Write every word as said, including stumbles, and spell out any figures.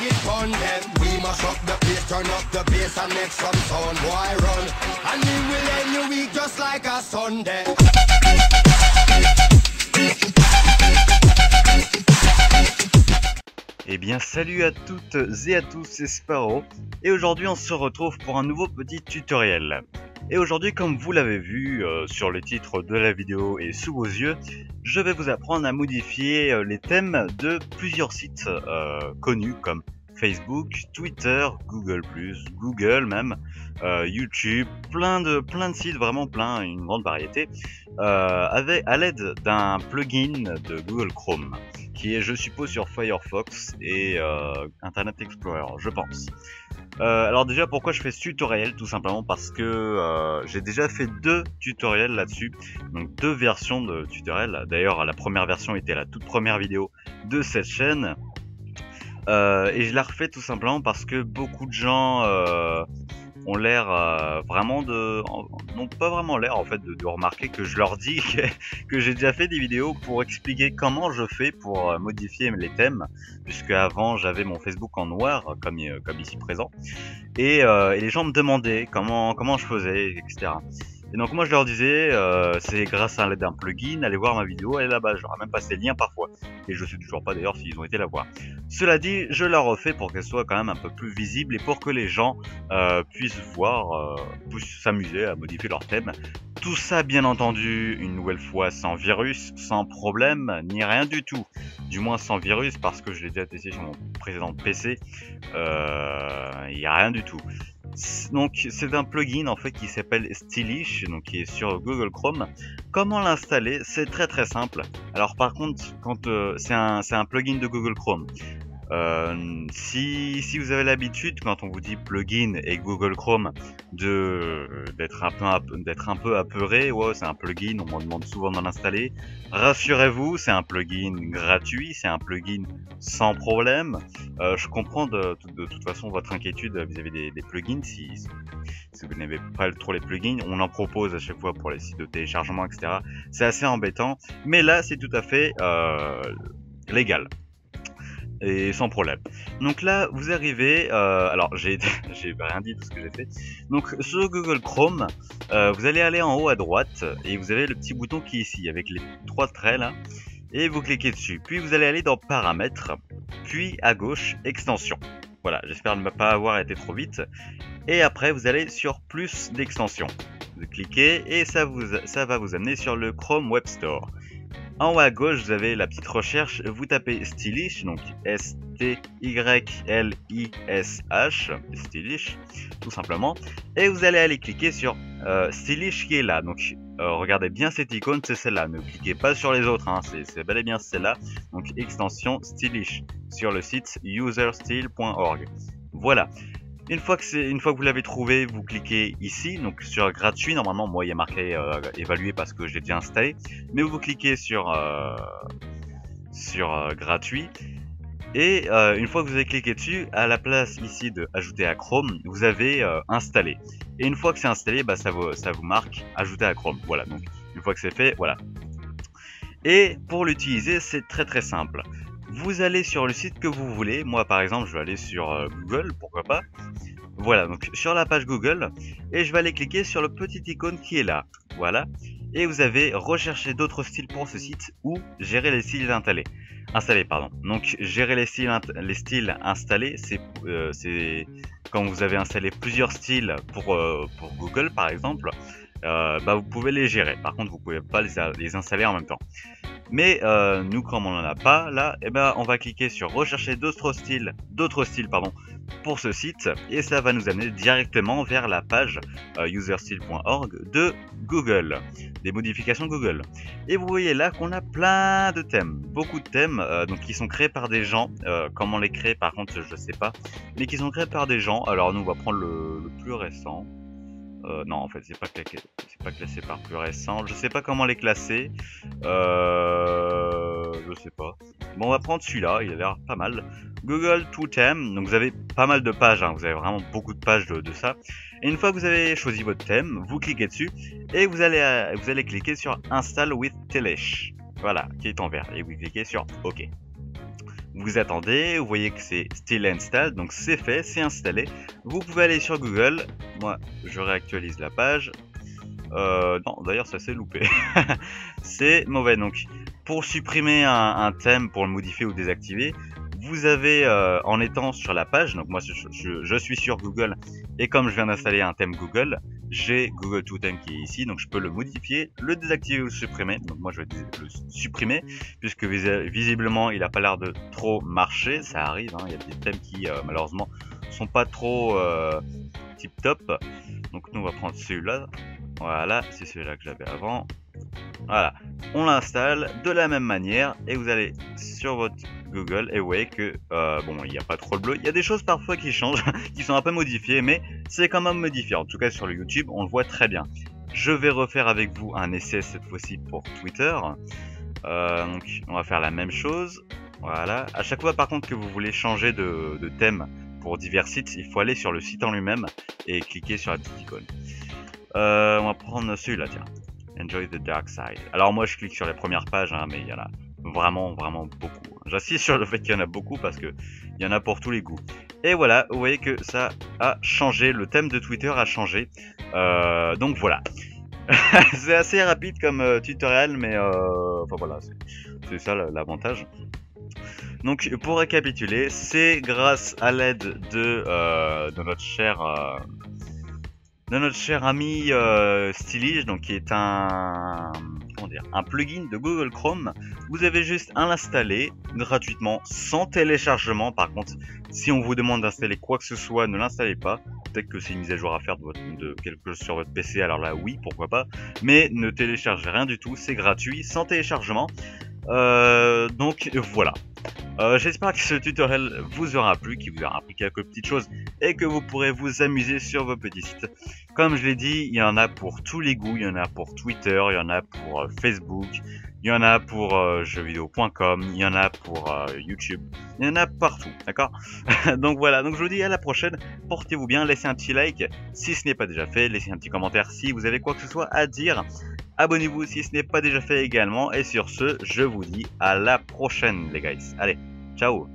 make it fun then. We must up the pace, turn up the bass and make some sound. Boy run, and we will end your week just like a Sunday. Eh bien salut à toutes et à tous, c'est Sparrow et aujourd'hui on se retrouve pour un nouveau petit tutoriel. Et aujourd'hui, comme vous l'avez vu euh, sur le titre de la vidéo et sous vos yeux, je vais vous apprendre à modifier euh, les thèmes de plusieurs sites euh, connus comme Facebook, Twitter, Google plus, Google même, euh, YouTube, plein de, plein de sites, vraiment plein, une grande variété, euh, avec, à l'aide d'un plugin de Google Chrome, qui est je suppose sur Firefox et euh, Internet Explorer, je pense. Euh, alors déjà, pourquoi je fais ce tutoriel? Tout simplement parce que euh, j'ai déjà fait deux tutoriels là-dessus, donc deux versions de tutoriel. D'ailleurs, la première version était la toute première vidéo de cette chaîne. Euh, et je la refais tout simplement parce que beaucoup de gens euh, ont l'air euh, vraiment de... n'ont pas vraiment l'air en fait de, de remarquer que je leur dis que, que j'ai déjà fait des vidéos pour expliquer comment je fais pour modifier les thèmes, puisque avant j'avais mon Facebook en noir comme, comme ici présent, et, euh, et les gens me demandaient comment, comment je faisais, et cetera. Et donc moi je leur disais, euh, c'est grâce à l'aide d'un plugin, allez voir ma vidéo, elle est là-bas, j'aurai même passé le lien parfois. Et je sais toujours pas d'ailleurs s'ils ont été la voir. Cela dit, je la refais pour qu'elle soit quand même un peu plus visible et pour que les gens euh, puissent voir, euh, puissent s'amuser à modifier leur thème. Tout ça bien entendu, une nouvelle fois sans virus, sans problème, ni rien du tout. Du moins sans virus, parce que je l'ai déjà testé sur mon précédent P C, euh, y a rien du tout. Donc c'est un plugin en fait qui s'appelle Stylish, donc qui est sur Google Chrome. Comment l'installer? C'est très très simple. Alors par contre, quand euh, c'est un, un plugin de Google Chrome. Euh, si, si vous avez l'habitude, quand on vous dit plugin et Google Chrome, d'être un, un peu apeuré, ouais, c'est un plugin, on me demande souvent d'en l'installer. Rassurez-vous, c'est un plugin gratuit, c'est un plugin sans problème. Euh, je comprends de, de, de toute façon votre inquiétude vis-à-vis des, des plugins. Si, si vous n'aimez pas trop les plugins, on en propose à chaque fois pour les sites de téléchargement, et cetera. C'est assez embêtant, mais là c'est tout à fait euh, légal. Et sans problème. Donc là vous arrivez, euh, alors j'ai rien dit de ce que j'ai fait. Donc sur Google Chrome, euh, vous allez aller en haut à droite et vous avez le petit bouton qui est ici avec les trois traits là, et vous cliquez dessus. Puis vous allez aller dans paramètres, puis à gauche extension. Voilà, j'espère ne pas avoir été trop vite. Et après vous allez sur plus d'extensions. Vous cliquez et ça, vous, ça va vous amener sur le Chrome Web Store. En haut à gauche, vous avez la petite recherche, vous tapez Stylish, donc S T Y L I S H, Stylish, tout simplement, et vous allez aller cliquer sur euh, Stylish qui est là, donc euh, regardez bien cette icône, c'est celle-là, ne cliquez pas sur les autres, hein, c'est bel et bien celle-là, donc extension Stylish, sur le site user style point org, voilà. Une fois que c'est, une fois que vous l'avez trouvé, vous cliquez ici, donc sur gratuit, normalement moi il y a marqué euh, évalué parce que je l'ai déjà installé, mais vous cliquez sur, euh, sur euh, gratuit, et euh, une fois que vous avez cliqué dessus, à la place ici de ajouter à Chrome, vous avez euh, installé. Et une fois que c'est installé, bah, ça, vous, ça vous marque ajouter à Chrome, voilà, donc une fois que c'est fait, voilà. Et pour l'utiliser, c'est très très simple. Vous allez sur le site que vous voulez, moi par exemple je vais aller sur euh, Google, pourquoi pas. Voilà, donc sur la page Google, et je vais aller cliquer sur le petit icône qui est là, voilà. Et vous avez recherché d'autres styles pour ce site ou gérer les styles installés. Installés, pardon. Donc gérer les styles, les styles installés, c'est euh, quand vous avez installé plusieurs styles pour, euh, pour Google par exemple, euh, bah, vous pouvez les gérer, par contre vous pouvez pas les, les installer en même temps. Mais euh, nous, comme on n'en a pas là, eh ben, on va cliquer sur rechercher d'autres styles, d'autres styles pardon, pour ce site, et ça va nous amener directement vers la page euh, user style point org de Google, des modifications Google. Et vous voyez là qu'on a plein de thèmes, beaucoup de thèmes euh, donc qui sont créés par des gens. Euh, comment les créer par contre, je sais pas, mais qui sont créés par des gens. Alors nous, on va prendre le, le plus récent. Euh, non en fait c'est pas, pas classé par plus récent, je sais pas comment les classer, euh, je sais pas, bon on va prendre celui-là, il a l'air pas mal, Google to Theme, donc vous avez pas mal de pages, hein. Vous avez vraiment beaucoup de pages de, de ça, et une fois que vous avez choisi votre thème, vous cliquez dessus, et vous allez, vous allez cliquer sur Install with Stylish, voilà, qui est en vert, et vous cliquez sur OK. vous attendez, vous voyez que c'est still installed, donc c'est fait, c'est installé. Vous pouvez aller sur Google, moi je réactualise la page. Euh, non, d'ailleurs ça s'est loupé, c'est mauvais. Donc pour supprimer un, un thème, pour le modifier ou désactiver, vous avez euh, en étant sur la page, donc moi je, je, je suis sur Google et comme je viens d'installer un thème Google, j'ai Google To Theme qui est ici, donc je peux le modifier, le désactiver ou le supprimer. Donc moi je vais le supprimer puisque visiblement il n'a pas l'air de trop marcher, ça arrive, hein. Il y a des thèmes qui euh, malheureusement sont pas trop euh, tip top. Donc nous on va prendre celui-là. Voilà, c'est celui-là que j'avais avant. Voilà, on l'installe de la même manière et vous allez sur votre Google et vous voyez que, euh, bon, il n'y a pas trop le bleu. Il y a des choses parfois qui changent, qui sont un peu modifiées, mais c'est quand même modifié. En tout cas, sur le YouTube, on le voit très bien. Je vais refaire avec vous un essai cette fois-ci pour Twitter. Euh, donc, on va faire la même chose. Voilà, à chaque fois par contre que vous voulez changer de, de thème pour divers sites, il faut aller sur le site en lui-même et cliquer sur la petite icône. Euh, on va prendre celui-là, tiens. Enjoy the dark side. Alors moi je clique sur les premières pages, hein, mais il y en a vraiment vraiment beaucoup. J'insiste sur le fait qu'il y en a beaucoup parce que il y en a pour tous les goûts. Et voilà, vous voyez que ça a changé, le thème de Twitter a changé. Euh, donc voilà. C'est assez rapide comme euh, tutoriel, mais euh, enfin voilà, c'est ça l'avantage. Donc pour récapituler, c'est grâce à l'aide de, euh, de notre cher... Euh, de notre cher ami euh, Stylish, donc qui est un, comment dire, un plugin de Google Chrome. Vous avez juste à l'installer gratuitement, sans téléchargement. Par contre, si on vous demande d'installer quoi que ce soit, ne l'installez pas. Peut-être que c'est une mise à jour à faire de, votre, de quelque chose sur votre P C, alors là oui, pourquoi pas. Mais ne téléchargez rien du tout, c'est gratuit, sans téléchargement. Euh, donc voilà. Euh, j'espère que ce tutoriel vous aura plu, qu'il vous aura appris quelques petites choses et que vous pourrez vous amuser sur vos petits sites. Comme je l'ai dit, il y en a pour tous les goûts, il y en a pour Twitter, il y en a pour euh, Facebook, il y en a pour euh, jeux vidéo point com, il y en a pour euh, YouTube, il y en a partout, d'accord? Donc voilà, donc je vous dis à la prochaine, portez-vous bien, laissez un petit like si ce n'est pas déjà fait, laissez un petit commentaire si vous avez quoi que ce soit à dire, abonnez-vous si ce n'est pas déjà fait également, et sur ce, je vous dis à la prochaine les guys, allez! Ciao.